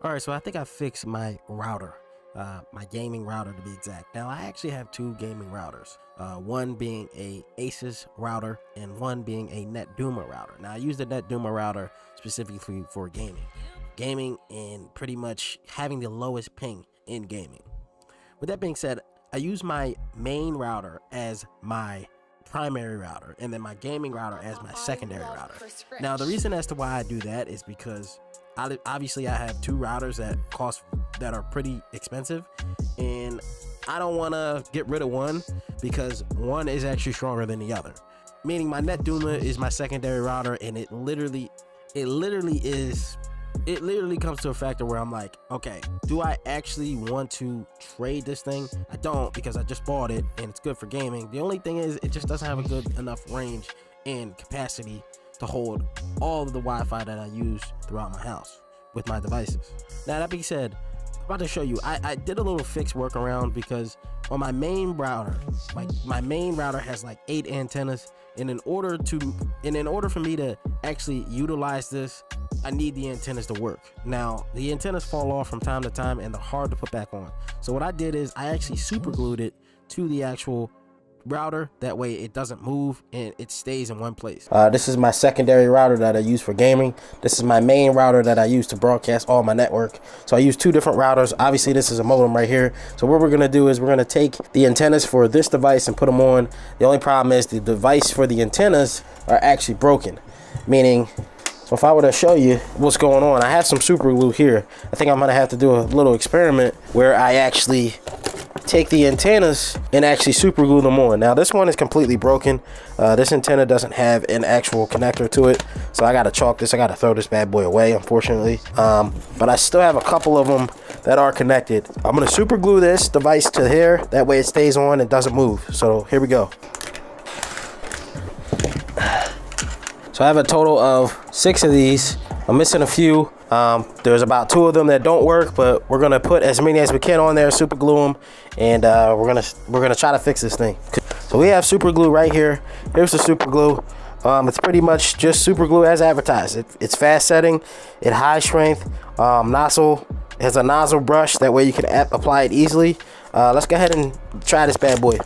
All right, so I think I fixed my router, my gaming router to be exact. Now I actually have two gaming routers, one being a Asus router and one being a NetDuma router. Now I use the NetDuma router specifically for gaming and pretty much having the lowest ping in gaming. With that being said, I use my main router as my primary router and then my gaming router as my secondary router. Now the reason as to why I do that is because obviously I have two routers that are pretty expensive, and I don't want to get rid of one because one is actually stronger than the other, meaning my NetDuma is my secondary router, and it literally comes to a factor where I'm like, okay, do I actually want to trade this thing? I don't, because I just bought it and it's good for gaming. The only thing is it just doesn't have a good enough range and capacity to hold all of the Wi-Fi that I use throughout my house with my devices. Now that being said, I'm about to show you, I did a little fix workaround, because on my main router, my main router has like 8 antennas, and in order for me to actually utilize this, I need the antennas to work. Now the antennas fall off from time to time and they're hard to put back on. So what I did is I actually super glued it to the actual router, that way it doesn't move and it stays in one place. This is my secondary router that I use for gaming. This is my main router that I use to broadcast all my network. So I use two different routers. Obviously this is a modem right here, so what we're gonna do is we're gonna take the antennas for this device and put them on. The only problem is the device for the antennas are actually broken, meaning, so if I were to show you what's going on, I have some super glue here. I think I'm gonna have to do a little experiment where I actually take the antennas and actually super glue them on. Now this one is completely broken. This antenna doesn't have an actual connector to it, so I gotta chalk this. I gotta throw this bad boy away, unfortunately. But I still have a couple of them that are connected. I'm gonna super glue this device to here, that way it stays on and doesn't move. So here we go. So I have a total of 6 of these. I'm missing a few. There's about 2 of them that don't work, but we're gonna put as many as we can on there, super glue them, and we're gonna try to fix this thing. So we have super glue right here. Here's the super glue. It's pretty much just super glue as advertised. It's fast setting, it high strength, nozzle, it has a nozzle brush, that way you can apply it easily. Let's go ahead and try this bad boy.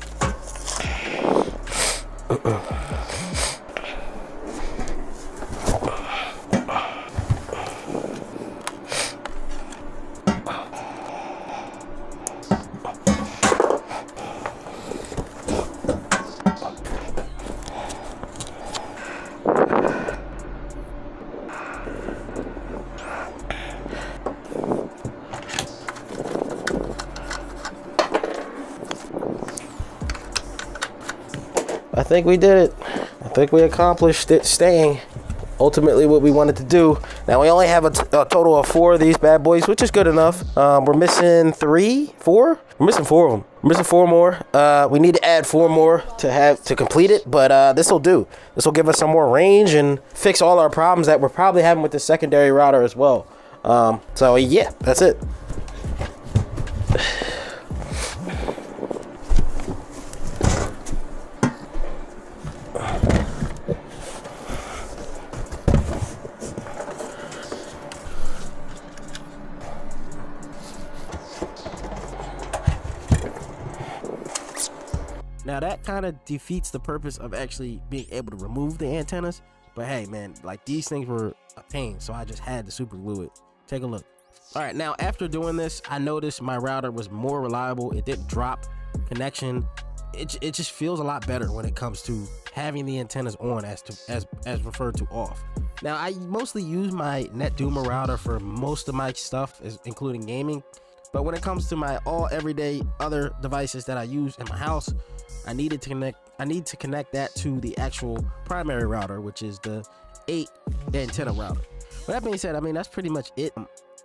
I think we did it. I think we accomplished it, staying ultimately what we wanted to do. Now we only have a total of 4 of these bad boys, which is good enough. We're missing 3, 4. We're missing 4 of them. We're missing 4 more. We need to add 4 more to complete it, but this will do. This will give us some more range and fix all our problems that we're probably having with the secondary router as well. So yeah, that's it. Now that kind of defeats the purpose of actually being able to remove the antennas, but hey man, like, these things were a pain, so I just had to super glue it. Take a look. All right, now after doing this, I noticed my router was more reliable. It didn't drop connection. It just feels a lot better when it comes to having the antennas on as referred to off. Now I mostly use my NetDuma router for most of my stuff, including gaming, but when it comes to my everyday other devices that I use in my house, I need to connect that to the actual primary router, which is the 8 antenna router. With that being said, I mean, that's pretty much it.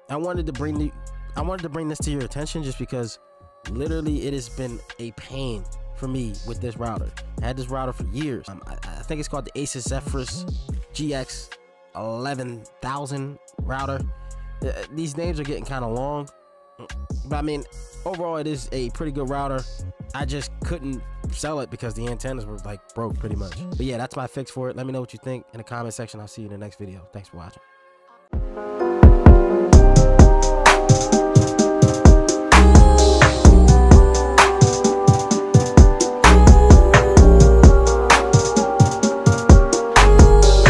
I wanted to bring this to your attention just because literally it has been a pain for me with this router. I had this router for years. I think it's called the Asus Zephyrus GX 11,000 router. These names are getting kind of long, but I mean, overall it is a pretty good router. I just couldn't sell it because the antennas were like broke pretty much. But yeah, that's my fix for it. Let me know what you think in the comment section. I'll see you in the next video. Thanks for watching.